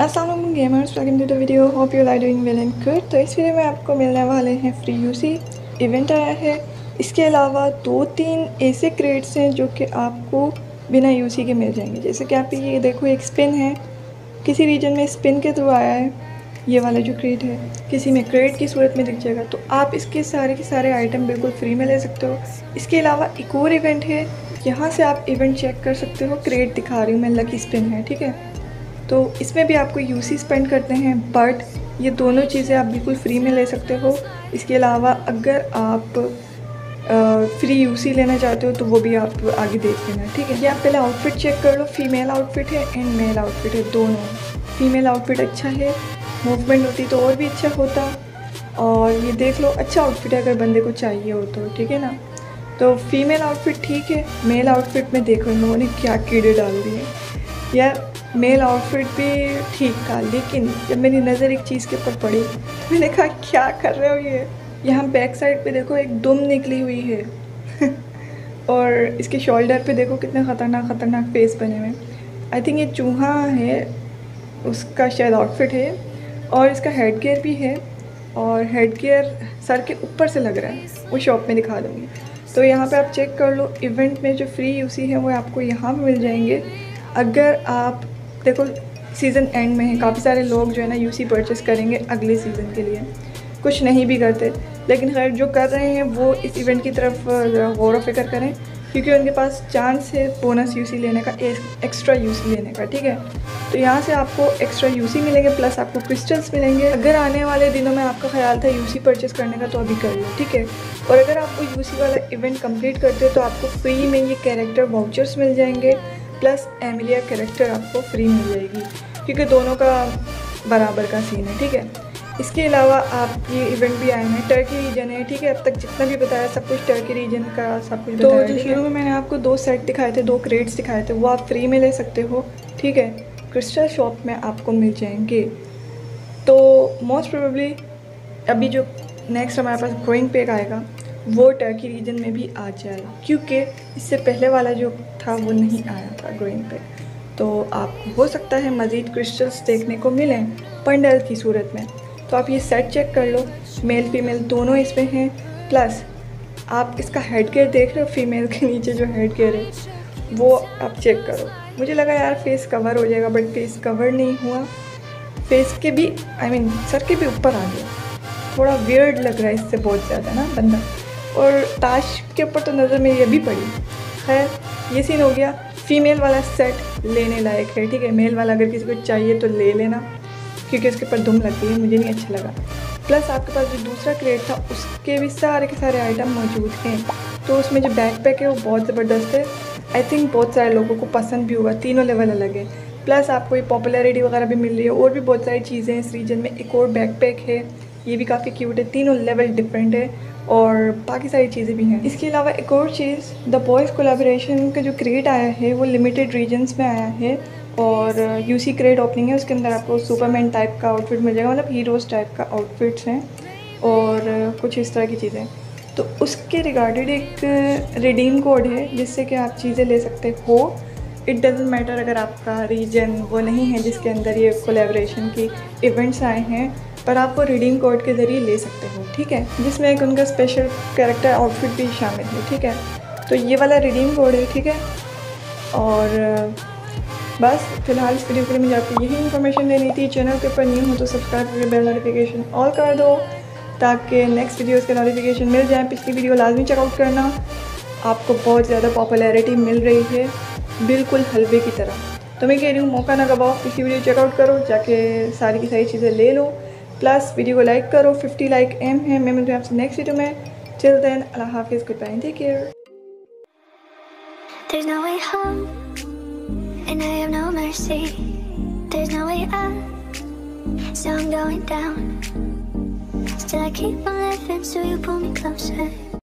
अस्सलाम gamers, welcome to the video. Hope you are doing well and good. तो इस video में आपको मिलने वाले हैं फ्री यूसी इवेंट आया है। इसके अलावा 2-3 ऐसे क्रेड्स हैं जो कि आपको बिना यूसी के मिल जाएंगे। जैसे कि आप ये देखो, एक स्पिन है, किसी रीजन में स्पिन के थ्रू आया है ये वाला जो क्रेड है, किसी में क्रेड की सूरत में दिख जाएगा। तो आप इसके सारे के सारे आइटम बिल्कुल फ्री में ले सकते हो। इसके अलावा एक और इवेंट है, यहाँ से आप इवेंट चेक कर सकते हो। क्रेड दिखा रही हूँ मैं, लकी स्पिन है, ठीक है। तो इसमें भी आपको यूसी स्पेंड करते हैं, बट ये दोनों चीज़ें आप बिल्कुल फ्री में ले सकते हो। इसके अलावा अगर आप फ्री यूसी लेना चाहते हो तो वो भी आप आगे देख लेना, ठीक है। ये आप पहले आउटफिट चेक कर लो, फीमेल आउटफिट है एंड मेल आउटफिट है दोनों। फीमेल आउटफिट अच्छा है, मूवमेंट होती तो और भी अच्छा होता। और ये देख लो, अच्छा आउटफिट है अगर बंदे को चाहिए हो तो, ठीक है ना। तो फीमेल आउटफिट ठीक है। मेल आउटफिट में देखो इन्होंने क्या कीड़े डाल दिए यार। मेल आउटफिट भी ठीक था, लेकिन जब मेरी नज़र एक चीज़ के ऊपर पड़ी, मैंने कहा क्या कर रहे हो ये। यहाँ बैक साइड पे देखो एक दुम निकली हुई है और इसके शोल्डर पे देखो कितने ख़तरनाक फेस बने हुए हैं। आई थिंक ये चूहा है, उसका शायद आउटफिट है। और इसका हेड गियर भी है, और हेड गियर सर के ऊपर से लग रहा है, वो शॉप में दिखा दूँगी। तो यहाँ पे आप चेक कर लो, इवेंट में जो फ्री यूसी है वो आपको यहाँ पर मिल जाएंगे। अगर आप देखो सीज़न एंड में है, काफ़ी सारे लोग जो है ना यूसी परचेस करेंगे अगले सीज़न के लिए, कुछ नहीं भी करते। लेकिन खैर जो कर रहे हैं वो इस इवेंट की तरफ ज़रा गौर व फिक्र करें, क्योंकि उनके पास चांस है बोनस यूसी लेने का, एक्स्ट्रा यूसी लेने का, ठीक है। तो यहाँ से आपको एक्स्ट्रा यूसी मिलेंगे, प्लस आपको क्रिस्टल्स मिलेंगे। अगर आने वाले दिनों में आपका ख्याल था यूसी परचेस करने का तो अभी कर लो, ठीक है। और अगर आप वो यूसी वाला इवेंट कम्प्लीट करते हो तो आपको फ्री में ये कैरेक्टर वाउचर्स मिल जाएंगे, प्लस एमिलिया कैरेक्टर आपको फ्री मिल जाएगी, क्योंकि दोनों का बराबर का सीन है, ठीक है। इसके अलावा आप ये इवेंट भी आए हैं, टर्की रीजन है, ठीक है। अब तक जितना भी बताया सब कुछ टर्की रीजन का सब कुछ बताया। तो जो शुरू में मैंने आपको 2 सेट दिखाए थे, 2 क्रेड्स दिखाए थे, वो आप फ्री में ले सकते हो, ठीक है। क्रिस्टल शॉप में आपको मिल जाएंगे। तो मोस्ट प्रोबेबली अभी जो नेक्स्ट हमारे पास ग्रोइंग पेग आएगा वो टर्की रीजन में भी आ जाएगा, क्योंकि इससे पहले वाला जो था वो नहीं आया था ग्रोइंग पे। तो आपको हो सकता है मज़ीद क्रिस्टल्स देखने को मिलें पंडल की सूरत में। तो आप ये सेट चेक कर लो, मेल फीमेल दोनों इसमें हैं। प्लस आप इसका हेड गियर देख रहे हो, फीमेल के नीचे जो हेड गियर है वो आप चेक करो। मुझे लगा यार फेस कवर हो जाएगा, बट फेस कवर नहीं हुआ, फेस के भी आई मीन सर के भी ऊपर आ गया। थोड़ा वियर्ड लग रहा है इससे बहुत ज़्यादा ना बंदा। और ताश के ऊपर तो नज़र में ये भी पड़ी। खैर ये सीन हो गया। फीमेल वाला सेट लेने लायक है, ठीक है। मेल वाला अगर किसी को चाहिए तो ले लेना, क्योंकि उसके ऊपर दुम लगती है, मुझे नहीं अच्छा लगा। प्लस आपके पास जो दूसरा क्रेड था उसके भी सारे के सारे आइटम मौजूद हैं। तो उसमें जो बैकपैक है वो बहुत ज़बरदस्त है, आई थिंक बहुत सारे लोगों को पसंद भी होगा। तीनों लेवल अलग है, प्लस आपको ये पॉपुलैरिटी वगैरह भी मिल रही है, और भी बहुत सारी चीज़ें हैं इस रीजन में। एक और बैकपैक है, ये भी काफ़ी क्यूट है। तीनों लेवल डिफरेंट है और बाकी सारी चीज़ें भी हैं। इसके अलावा एक और चीज़, द बॉयज़ कोलैबोरेशन का जो क्रेड आया है वो लिमिटेड रीजन्स में आया है, और यूसी क्रेड ओपनिंग है। उसके अंदर आपको सुपरमैन टाइप का आउटफिट मिल जाएगा, मतलब हीरोज़ टाइप का आउटफिट्स हैं और कुछ इस तरह की चीज़ें। तो उसके रिगार्डेड एक रिडीम कोड है जिससे कि आप चीज़ें ले सकते हो। इट डजेंट मैटर अगर आपका रीजन वो नहीं है जिसके अंदर ये कोलैबोरेशन की इवेंट्स आए हैं, पर आप वो रिडीम कोड के ज़रिए ले सकते हो, ठीक है, जिसमें एक उनका स्पेशल कैरेक्टर आउटफिट भी शामिल है, ठीक है। तो ये वाला रिडीम कोड है, ठीक है। और बस फिलहाल इस वीडियो के लिए मुझे आपको यही इन्फॉर्मेशन देनी थी। चैनल के ऊपर न्यू हो तो सब्सक्राइब करके बेल नोटिफिकेशन ऑल कर दो, ताकि नेक्स्ट वीडियोज़ के नोटिफिकेशन मिल जाए। पिछली वीडियो लाजमी चेकआउट करना, आपको बहुत ज़्यादा पॉपुलैरिटी मिल रही है, बिल्कुल हलवे की तरह। तो मैं कह रही हूँ मौका ना गवाओ, पिछली वीडियो चेकआउट करो, जाके सारी की सारी चीज़ें ले लो, प्लस वीडियो को लाइक करो। 50 लाइक एम है। मैं मिलती हूँ आपसे नेक्स्ट वीडियो में। टिल देन अल्लाह हाफिज़, good bye, take care. There's no way home and I have no mercy, there's no way out, so I'm going down, still I keep on living so you pull me closer.